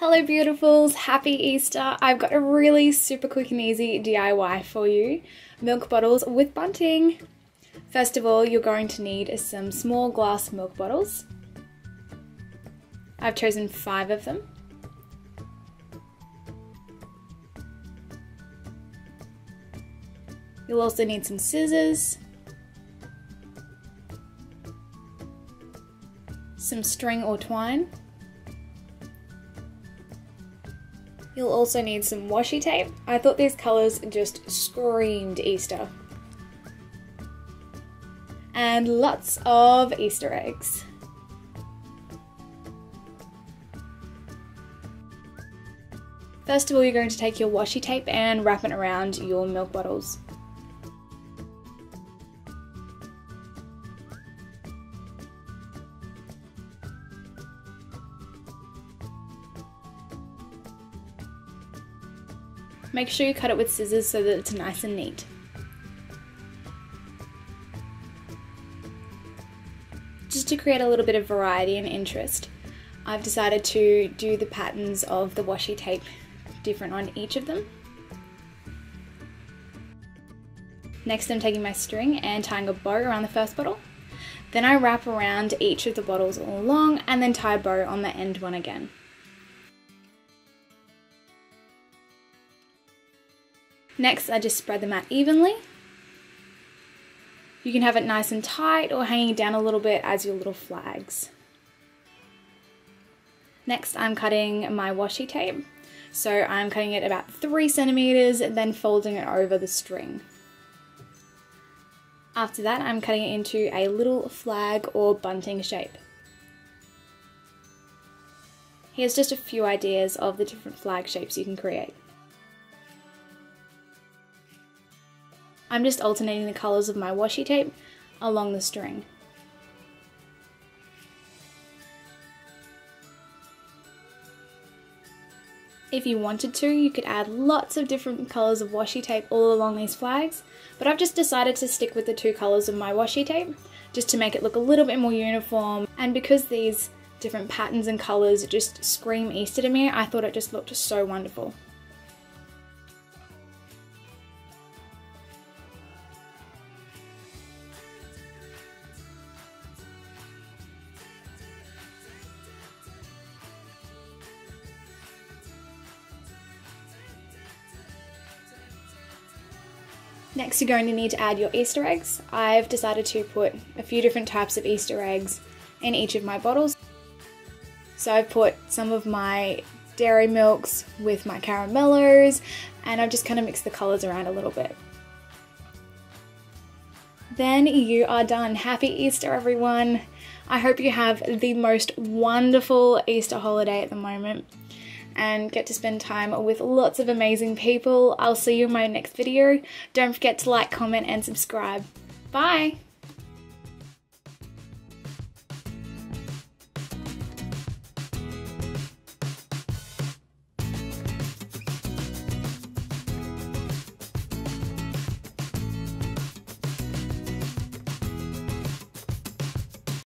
Hello beautifuls, happy Easter. I've got a really super quick and easy DIY for you. Milk bottles with bunting. First of all, you're going to need some small glass milk bottles. I've chosen 5 of them. You'll also need some scissors, some string or twine. You'll also need some washi tape. I thought these colours just screamed Easter. And lots of Easter eggs. First of all, you're going to take your washi tape and wrap it around your milk bottles. Make sure you cut it with scissors so that it's nice and neat. Just to create a little bit of variety and interest, I've decided to do the patterns of the washi tape different on each of them. Next, I'm taking my string and tying a bow around the first bottle. Then I wrap around each of the bottles all along and then tie a bow on the end one again. Next, I just spread them out evenly. You can have it nice and tight or hanging down a little bit as your little flags. Next, I'm cutting my washi tape. So I'm cutting it about 3 centimeters, then folding it over the string. After that, I'm cutting it into a little flag or bunting shape. Here's just a few ideas of the different flag shapes you can create. I'm just alternating the colours of my washi tape along the string. If you wanted to, you could add lots of different colours of washi tape all along these flags, but I've just decided to stick with the 2 colours of my washi tape just to make it look a little bit more uniform, and because these different patterns and colours just scream Easter to me, I thought it just looked so wonderful. Next, you're going to need to add your Easter eggs. I've decided to put a few different types of Easter eggs in each of my bottles. So I've put some of my dairy milks with my caramellos, and I've just kind of mixed the colours around a little bit. Then you are done. Happy Easter, everyone. I hope you have the most wonderful Easter holiday at the moment and get to spend time with lots of amazing people. I'll see you in my next video. Don't forget to like, comment, and subscribe. Bye!